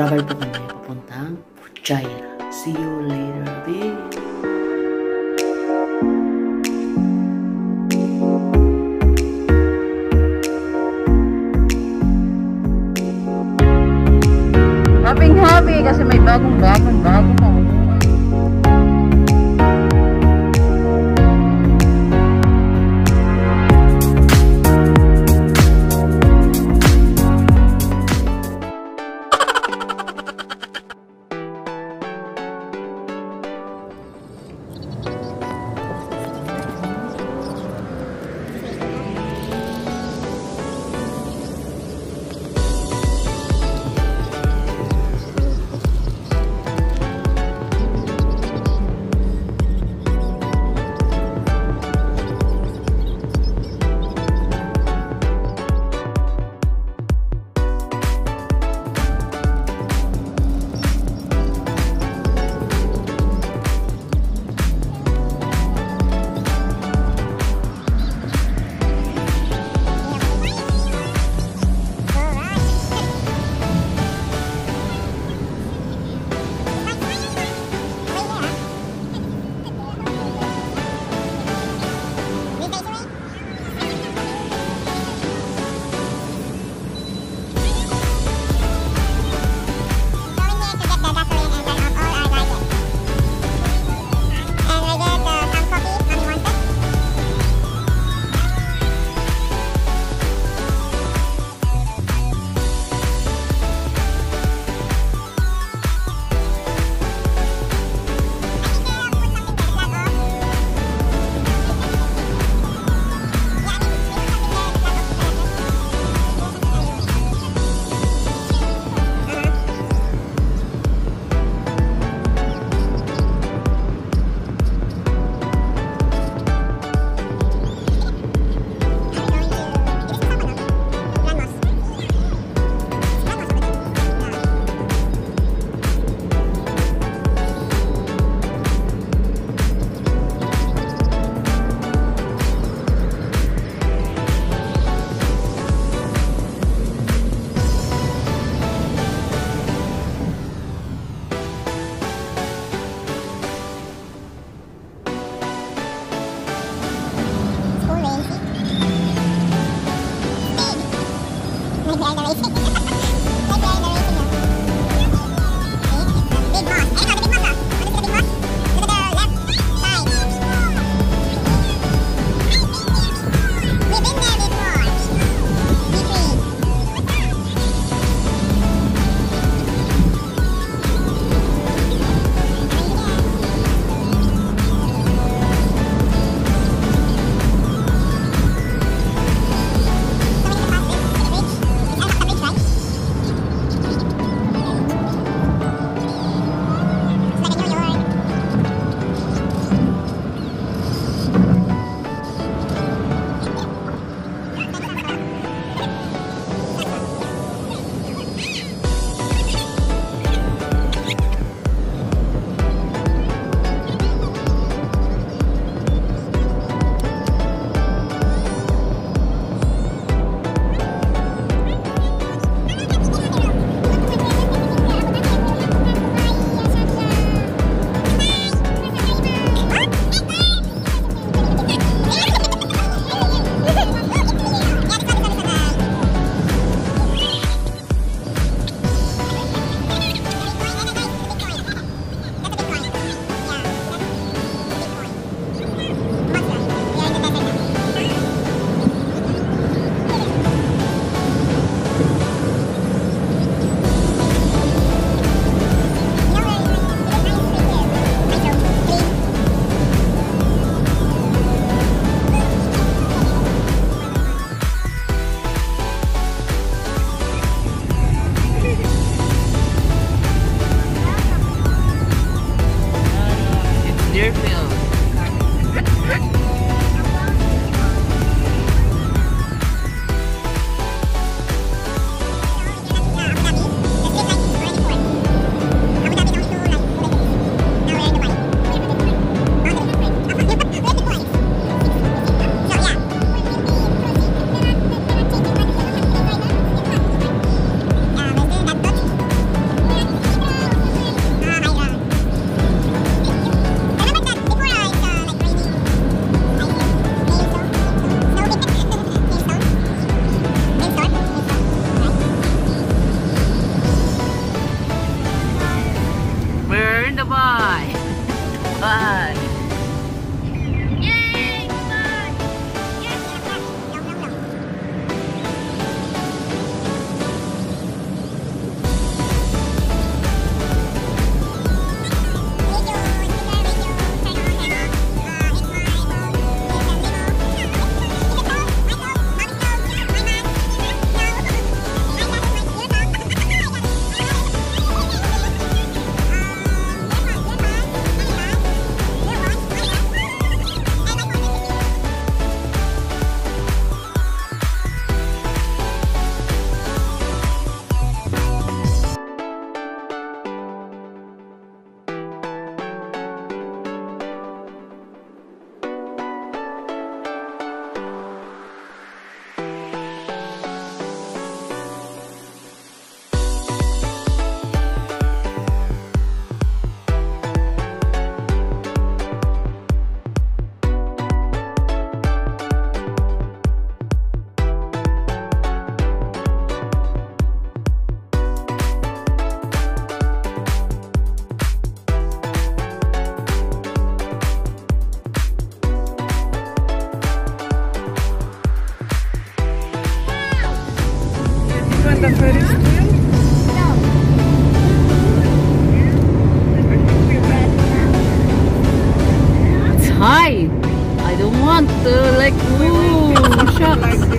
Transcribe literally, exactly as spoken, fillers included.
Travel po kami papuntang China. See you later, babe. Happy kasi may bagong bagong bagong bagong the Ferris wheel? No. It's high. I don't want to, like, ooh, shucks.